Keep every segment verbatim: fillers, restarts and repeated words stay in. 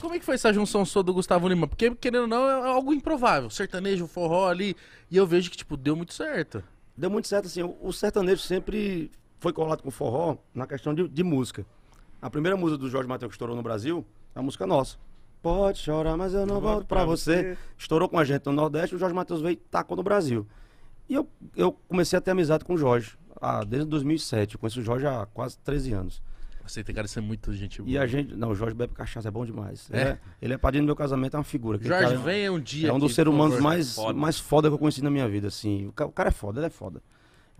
Como é que foi essa junção sua do Gusttavo Lima? Porque, querendo ou não, é algo improvável. Sertanejo, forró ali. E eu vejo que, tipo, deu muito certo. Deu muito certo, assim. O sertanejo sempre foi colado com o forró na questão de, de música. A primeira música do Jorge Mateus que estourou no Brasil é a música nossa. Pode chorar, mas eu não eu volto, volto pra, pra você. você. Estourou com a gente no Nordeste, o Jorge Mateus veio e tacou no Brasil. E eu, eu comecei a ter amizade com o Jorge. Ah, desde dois mil e sete. Eu conheço o Jorge há quase treze anos. Você tem cara de ser muito gente boa. E a gente... Não, o Jorge bebe cachaça, é bom demais. É? É, ele é padrinho do meu casamento, é uma figura. Jorge, cara, vem um dia. É um dos seres humanos mais foda. mais foda que eu conheci na minha vida, assim. O cara, o cara é foda, ele é foda.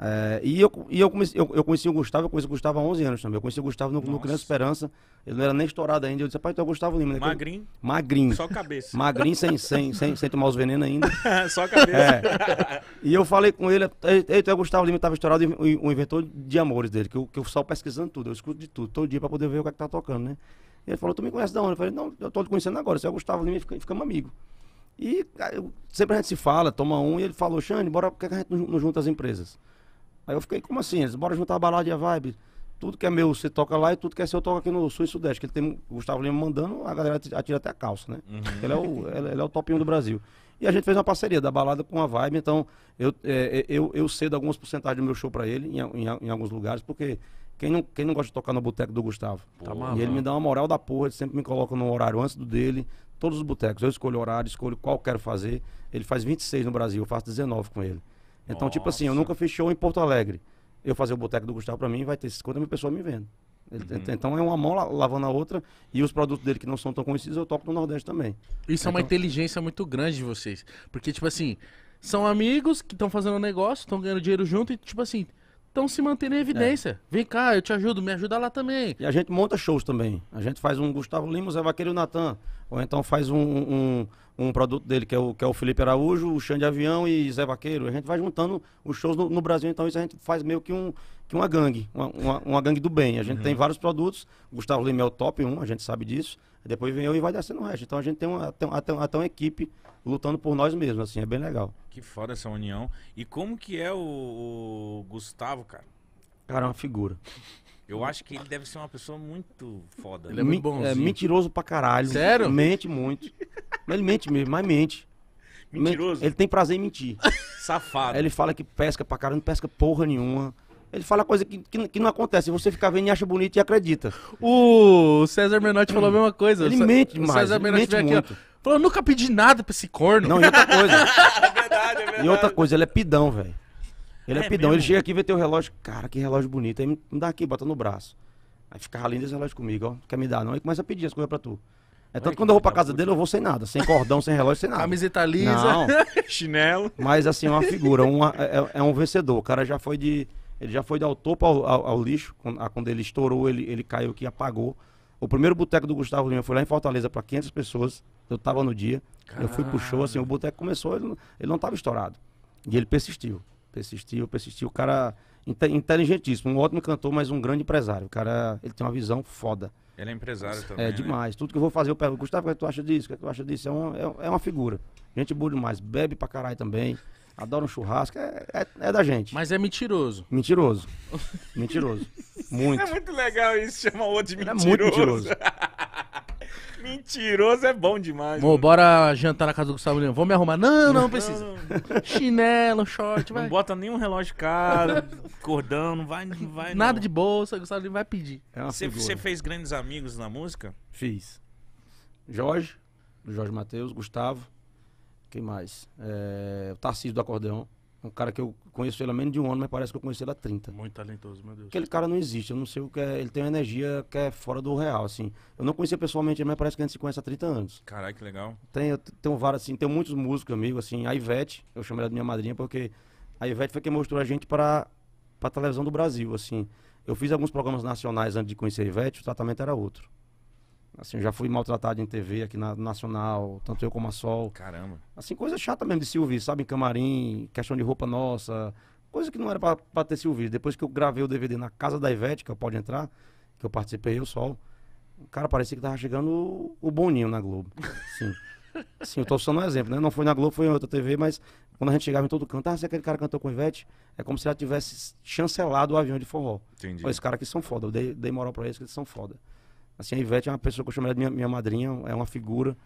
É, e eu, e eu, comecei, eu, eu conheci o Gusttavo, eu conheci o Gusttavo há onze anos também. Eu conheci o Gusttavo no, no Criança Esperança. Ele não era nem estourado ainda. Eu disse, rapaz, tu é o Gusttavo Lima, né? Magrinho. Magrinho. Só cabeça. Magrinho sem, sem, sem, sem tomar os venenos ainda. Só cabeça. É. E eu falei com ele, ei, tu é o Gusttavo Lima, tava estourado, o inventor de amores dele, que eu, que eu saio pesquisando tudo, eu escuto de tudo, todo dia pra poder ver o que é que tá tocando, né? Ele falou, tu me conhece da onde? Eu falei, não, eu tô te conhecendo agora, você é o Gusttavo Lima, e ficamos amigos. E eu, sempre a gente se fala, toma um, e ele falou, Xand, bora, por que a gente não junta as empresas? Aí eu fiquei, como assim? Eles bora juntar a balada e a vibe. Tudo que é meu, você toca lá e tudo que é seu, eu toco aqui no Sul e Sudeste. Que ele tem o Gusttavo Lima mandando, a galera atira até a calça, né? Uhum. Ele, é o, ele, ele é o top um do Brasil. E a gente fez uma parceria da balada com a vibe, então eu, é, eu, eu cedo algumas porcentagens do meu show pra ele, em, em, em alguns lugares, porque quem não, quem não gosta de tocar no boteco do Gusttavo? Tá mal, e ele me dá uma moral da porra, ele sempre me coloca no horário antes do dele, todos os botecos. Eu escolho o horário, escolho qual eu quero fazer. Ele faz vinte e seis no Brasil, eu faço dezenove com ele. Então, nossa, tipo assim, eu nunca fiz show em Porto Alegre. Eu fazer o boteco do Gusttavo pra mim, vai ter cinquenta mil pessoas me vendo. Uhum. Então é uma mão lavando a outra. E os produtos dele que não são tão conhecidos, eu toco no Nordeste também. Isso então... é uma inteligência muito grande de vocês. Porque, tipo assim, são amigos que estão fazendo negócio, estão ganhando dinheiro junto e, tipo assim, estão se mantendo em evidência. É. Vem cá, eu te ajudo, me ajuda lá também. E a gente monta shows também. A gente faz um Gusttavo Lima, Zé Vaqueiro e o Natan. Ou então faz um, um, um produto dele, que é, o, que é o Felipe Araújo, o Xand Avião e Zé Vaqueiro. A gente vai juntando os shows no, no Brasil. Então isso a gente faz meio que, um, que uma gangue, uma, uma, uma gangue do bem. A gente uhum. tem vários produtos. O Gusttavo Lima é o top um, a gente sabe disso. Depois vem eu e vai descendo o resto. Então a gente tem uma, até, até, até uma equipe lutando por nós mesmos, assim, é bem legal. Que foda essa união. E como que é o, o Gusttavo, cara? Cara, é uma figura. Eu acho que ele deve ser uma pessoa muito foda. Ele é muito bonzinho. É mentiroso pra caralho. Sério? Mente muito. Ele mente mesmo, mas mente. Mentiroso? Ele tem prazer em mentir. Safado. Aí ele fala que pesca pra caralho, não pesca porra nenhuma. Ele fala coisa que, que, que não acontece. Você fica vendo e acha bonito e acredita. O César Menotti falou a mesma coisa. Ele mente demais. O César Menotti veio aqui, ó, falou, eu nunca pedi nada pra esse corno. Não, e outra coisa. É verdade, é verdade. E outra coisa, ele é pidão, velho. Ele é, é pidão. Mesmo? Ele chega aqui e vê teu relógio. Cara, que relógio bonito. Aí me dá aqui, bota no braço. Aí fica lindo esse relógio comigo, ó. Quer me dar, não? Aí começa a pedir as coisas pra tu. É tanto que quando eu vou pra casa dele, eu vou sem nada. Sem cordão, sem relógio, sem nada. Camiseta lisa, não. Chinelo. Mas assim, é uma figura. Uma, é, é um vencedor. O cara já foi de... Ele já foi dar o topo ao, ao, ao lixo, quando ele estourou, ele, ele caiu aqui, apagou. O primeiro boteco do Gusttavo Lima foi lá em Fortaleza para quinhentas pessoas, eu tava no dia, caralho. Eu fui pro show, assim, o boteco começou, ele, ele não tava estourado. E ele persistiu, persistiu, persistiu, o cara inteligentíssimo, um ótimo cantor, mas um grande empresário, o cara, ele tem uma visão foda. Ele é empresário também, é, demais, né? Tudo que eu vou fazer, eu pego, Gusttavo, o que tu acha disso, o que tu acha disso, é uma, é, é uma figura. Gente boa demais, bebe pra caralho também. Adoro um churrasco, é, é, é da gente. Mas é mentiroso. Mentiroso. Mentiroso. Muito. É muito legal isso, chamar o outro de mentiroso. Ele é muito mentiroso. Mentiroso é bom demais. Mô, bora jantar na casa do Gusttavo Lima. Vou me arrumar. Não, não, não precisa. Não, não. Chinelo, short, vai. Não bota nenhum relógio caro, cordão, não vai, não vai. Nada não. De bolsa, o Gusttavo Lima vai pedir. Você é fez grandes amigos na música? Fiz. Jorge, Jorge Mateus, Gusttavo. Quem mais? É, o Tarcísio do Acordeão. Um cara que eu conheço ele há menos de um ano, mas parece que eu conheci ele há trinta. Muito talentoso, meu Deus. Aquele cara não existe, eu não sei o que é. Ele tem uma energia que é fora do real, assim. Eu não conhecia pessoalmente, mas parece que a gente se conhece há trinta anos. Caralho, que legal. Tem, eu tenho vários, assim, tenho muitos músicos amigos, assim. A Ivete, eu chamo ela de minha madrinha, porque a Ivete foi quem mostrou a gente para a televisão do Brasil, assim. Eu fiz alguns programas nacionais antes de conhecer a Ivete, o tratamento era outro. Assim, eu já fui maltratado em T V aqui na Nacional, tanto eu como a Sol. Caramba. Assim, coisa chata mesmo de se ouvir, sabe? Em camarim, questão de roupa nossa, coisa que não era pra, pra ter se ouvido. Depois que eu gravei o D V D na casa da Ivete, que eu Pode Entrar, que eu participei, eu, Sol, o cara parecia que tava chegando o, o Boninho na Globo. Sim. Assim, eu tô só um exemplo, né? Não foi na Globo, foi em outra T V, mas quando a gente chegava em todo canto, ah, se aquele cara cantou com Ivete, é como se ela tivesse chancelado o avião de forró. Entendi. Pô, esses caras aqui são foda, eu dei, dei moral pra eles que eles são foda. Assim, a Ivete é uma pessoa que eu chamo de minha, minha madrinha, é uma figura.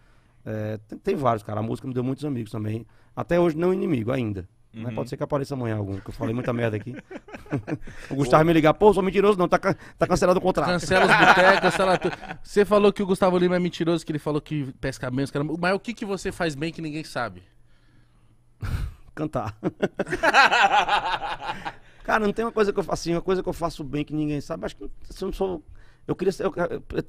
É, tem, tem vários, cara. A música me deu muitos amigos também. Até hoje, não inimigo ainda. Uhum. Mas pode ser que apareça amanhã algum, que eu falei muita merda aqui. O Gustavo me ligar, pô, sou mentiroso, não, tá, tá cancelado o contrato. Cancela os botecos, cancela tudo. Você falou que o Gusttavo Lima é mentiroso, que ele falou que pesca menos, caramba. Mas o que, que você faz bem que ninguém sabe? Cantar. Cara, não tem uma coisa que eu faço assim, uma coisa que eu faço bem que ninguém sabe. Acho que se eu não sou... Eu queria ser, eu,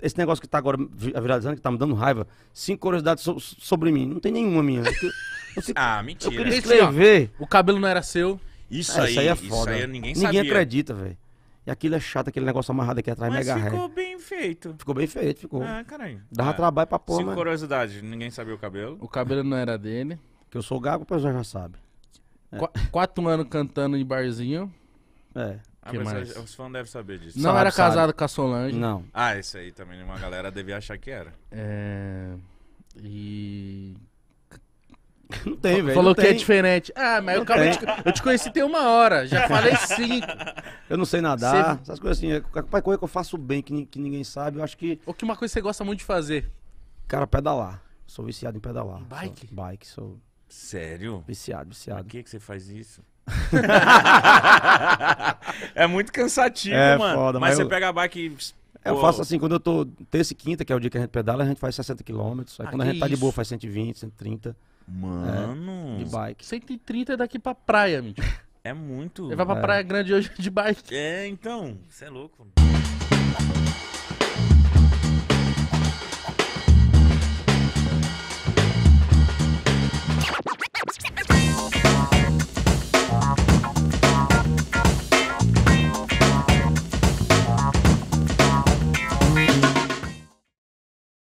esse negócio que tá agora viralizando, que tá me dando raiva, cinco curiosidades so, sobre mim. Não tem nenhuma minha. Eu, eu, eu, ah, mentira. Eu queria escrever. Ó, o cabelo não era seu. Isso, ah, aí, isso aí é foda. Isso aí ninguém, ninguém sabia. Acredita, velho. E aquilo é chato, aquele negócio amarrado aqui atrás. Mas mega ficou ré. bem feito. Ficou bem feito, ficou. Ah, caralho. Dava ah, trabalho pra pôr, Cinco curiosidades, ninguém sabia o cabelo. O cabelo não era dele. Que eu sou gago, o pessoal já sabe. É. Qu quatro anos cantando em barzinho. É. Ah, mas mais? Os fãs devem saber disso. Não, sabe, era casado sabe. com a Solange. Não. Ah, isso aí também uma galera devia achar que era. É... E... Não tem, velho. Falou que tem. é diferente. Ah, mas eu, acabei de... eu te conheci tem uma hora. Já falei cinco. Eu não sei nadar. Você... Essas coisas assim. Qualquer coisa que eu faço bem, que, que ninguém sabe, eu acho que... Ou que uma coisa que você gosta muito de fazer. Cara, pedalar. Sou viciado em pedalar. Bike? Sou... Bike, sou... Sério? Viciado, viciado. Por que que você faz isso? É muito cansativo, é, mano. Foda, mas, mas eu... você pega a bike e... Eu faço assim, quando eu tô terça e quinta, que é o dia que a gente pedala, a gente faz sessenta quilômetros. Aí ah, quando a gente isso? tá de boa, faz cento e vinte, cento e trinta. Mano... É, de bike. cento e trinta é daqui pra praia, amigo. É muito... Você vai pra é. praia grande hoje de bike. É, então. Você é louco, mano.